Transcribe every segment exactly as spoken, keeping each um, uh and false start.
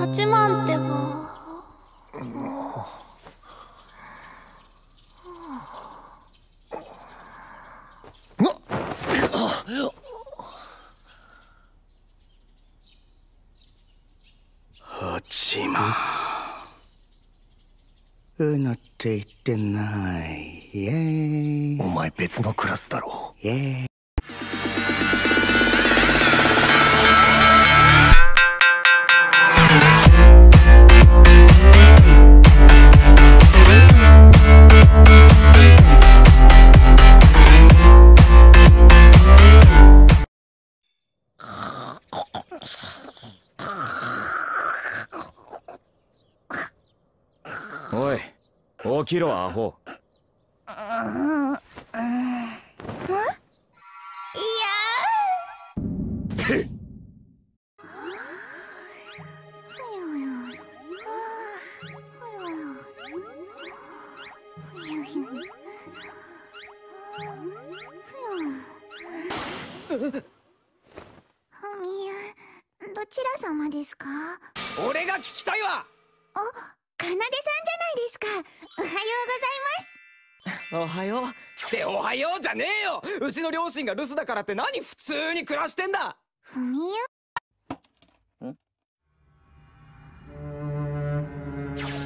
はちまんってば。はちまん。うぬって言ってない。イエーイ。お前別のクラスだろ。イエーイ。おい、起きろアホ。どちら様ですか？俺が聞きたいわ。あ、かなでさんじゃないですか。おはようございます。おはようっておはようじゃねえよ。うちの両親が留守だからって何普通に暮らしてんだ。ふみよ。ん？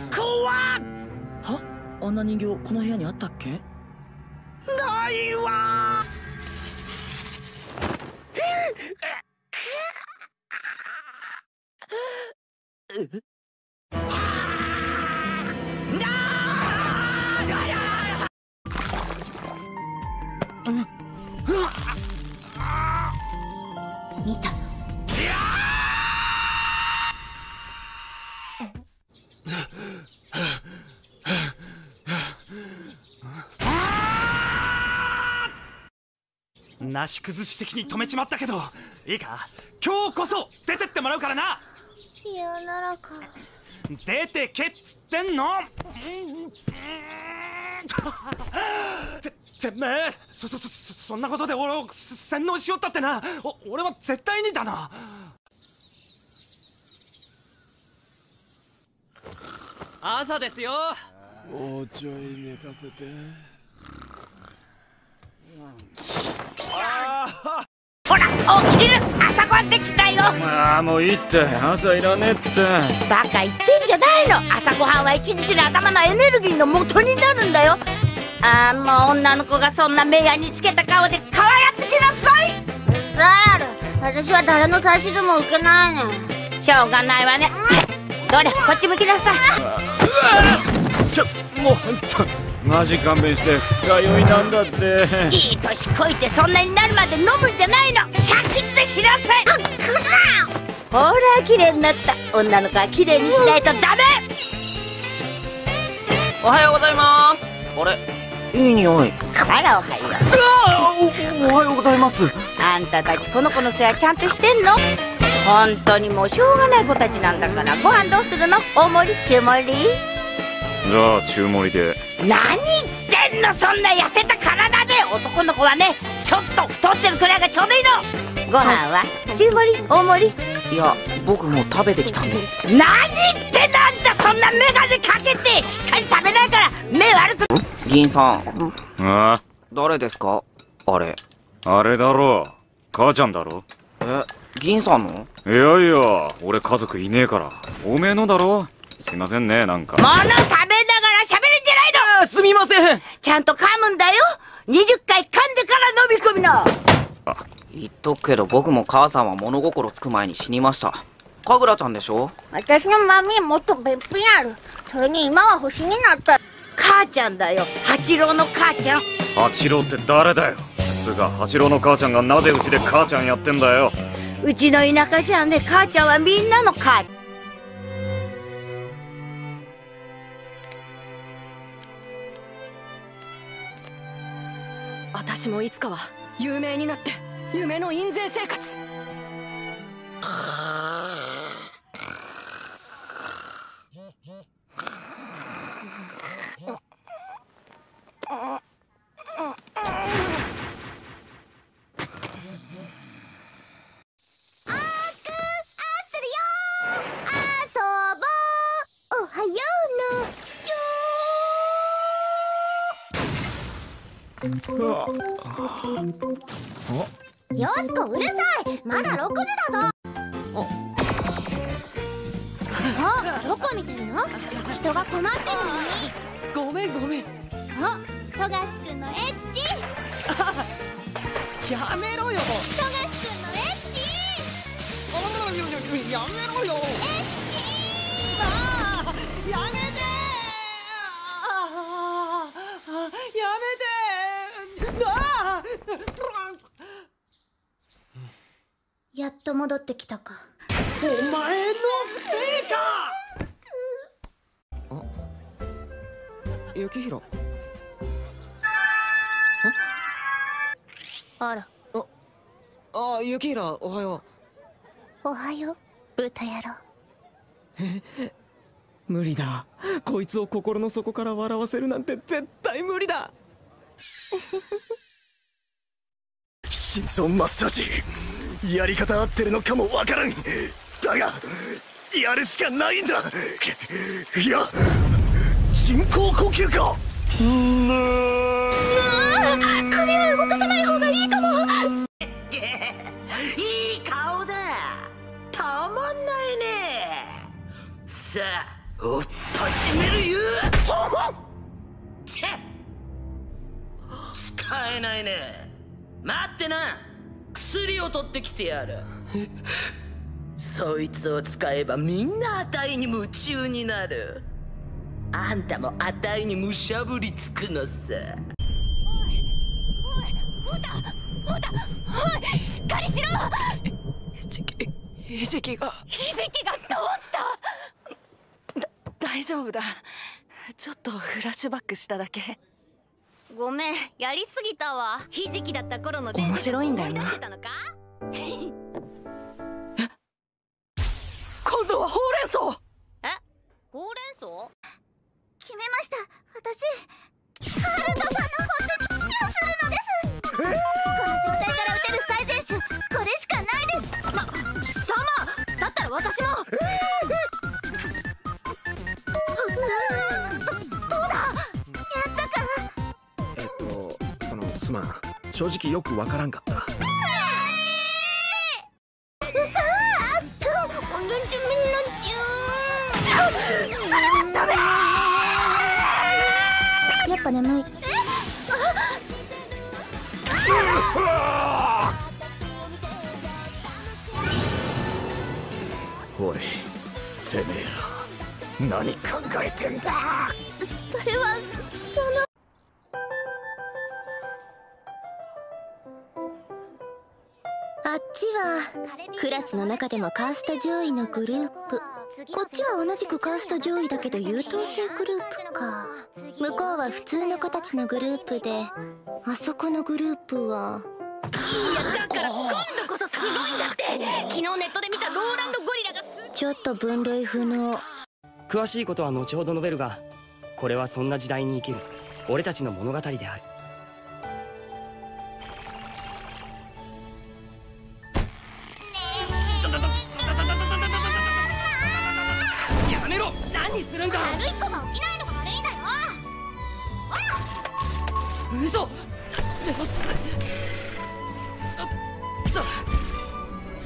怖っ！は？あんな人形この部屋にあったっけ？ないわー。え？見た。なし崩し的に止めちまったけどいいか、今日こそ出てってもらうからな。嫌ならか出てけっつってんの。てめえ、そそそそんなことで俺を洗脳しよったってな。お俺は絶対にだな。朝ですよ。もうちょい寝かせて。あほら起きる、朝ごはんできたよ。ああもういいって、朝いらねえって。バカ言ってんじゃないの。朝ごはんは一日の頭のエネルギーの元になるんだよ。ああもう女の子がそんな目やにつけた顔でかわやってきなさい。うざやろ、私は誰の指図も受けないね。しょうがないわね、うん、どれこっち向きなさい。うわっちょもうほんとマジ勘弁して、二日酔いなんだって。いい年こいてそんなになるまで飲むんじゃないの。シャキッてしなさい。ほら綺麗になった。女の子は綺麗にしないとダメ、うん、おはようございます。あれいい匂い。あらおはよう。お, おはようございます。あんたたちこの子の世話ちゃんとしてんの？本当にもうしょうがない子たちなんだから。ご飯どうするの？大盛り中盛り？じゃあ中盛りで。何言ってんの、そんな痩せた体で。男の子はねちょっと太ってるくらいがちょうどいいの。ご飯は中盛り大盛り？いや僕もう食べてきたんで。何言ってんだ、あんたそんな眼鏡かけてしっかり食べないから目悪く。議員さん、ああ誰ですか？あれあれだろう、母ちゃんだろ。え、議員さんの？いやいや俺家族いねえから。おめえのだろ。すいませんね、なんか物食べながらしゃべるんじゃないの。すみません。ちゃんと噛むんだよ。にじゅっかい噛んでから飲み込みな。あ、言っとくけど僕も母さんは物心つく前に死にました。かぐらちゃんでしょ。私のマミーもっと別府にある。それに今は星になった。母ちゃんだよ、八郎の母ちゃん。八郎って誰だよ。つが八郎の母ちゃんがなぜうちで母ちゃんやってんだよ。うちの田舎じゃね、母ちゃんはみんなの母ちゃん。私もいつかは有名になって夢の印税生活。あーくーあーするよーあーそうよしこ、うるさい。まだろくじだぞ。あ、どこ見てるの？人が困ってるのに。ごめんごめん。あ、富樫君のエッチ。やめろよ。富樫君のエッチ。やめろよ。エッチ。ああ、やめて。ああ、やめて。ああ。やっと戻ってきたか。お前のせいか。あ、雪広。あら。あ、あ、雪広、おはよう。おはよう、豚野郎。無理だ。こいつを心の底から笑わせるなんて絶対無理だ。心臓マッサージやり方合ってるのかもわからん。だがやるしかないんだ。いや、人工呼吸か。うわ、首は動かさない方がいいかも。いい顔だ。たまんないね。さあ、おっ始めるよ。使えないね。待ってな、薬を取ってきてやる。そいつを使えばみんなあたいに夢中になる。あんたもあたいにむしゃぶりつくのさ。おいおい、ホタホタ、おい、しっかりしろ。ひじきがひじきがどうした？大丈夫だ。ちょっとフラッシュバックしただけ。ごめん、やりすぎたわ。ひじきだった頃の面白いんだよな。今度はほうれん草。え、ほうれん草？決めました。私、ハルトさんの本にキュンするのです。この状態から打てる最善手、これしかないです。ま、貴様、だったら私も。正直よくわからんかった。やっぱ眠い。おい、てめえら何考えてんだ。それはその。あっちはクラスの中でもカースト上位のグループ。こっちは同じくカースト上位だけど優等生グループか。向こうは普通の子たちのグループで、あそこのグループは。いや、だから今度こそすごいんだって。昨日ネットで見たローランドゴリラがちょっと分類不能。詳しいことは後ほど述べるが、これはそんな時代に生きる俺たちの物語である。軽い子は起きないのが悪いんだよ。ほら、嘘。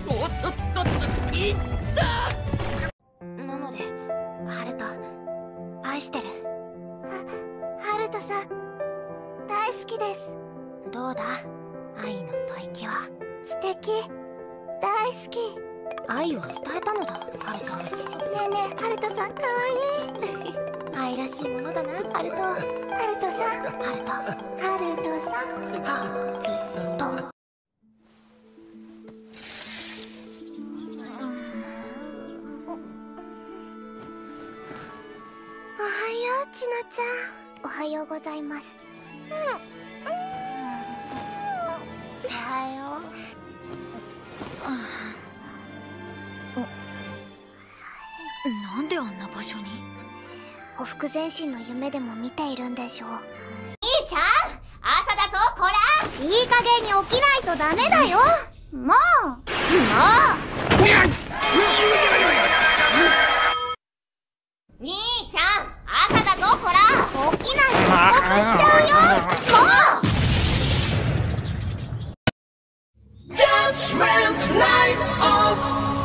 おっとっとっと、いった。なので、ハルト、愛してる。ハルトさん、大好きです。どうだ、愛の吐息は。素敵、大好き。愛を伝えたのだ、ハルト。ねえねえ、ハルトさん、かわいい。愛らしいものだな、ハルト。ハルトさん、ハルト、ハルトさん、ハルト。おはよう、ちなちゃん。おはようございます。うん、うん、おはよう。なんであんな場所に。ほふく前進の夢でも見ているんでしょう。兄ちゃん、朝だぞ。こら、いい加減に起きないとダメだよ。もうもう兄ちゃん、朝だぞ。こら、起きないと遅刻しちゃうよ。もう judgment lights up.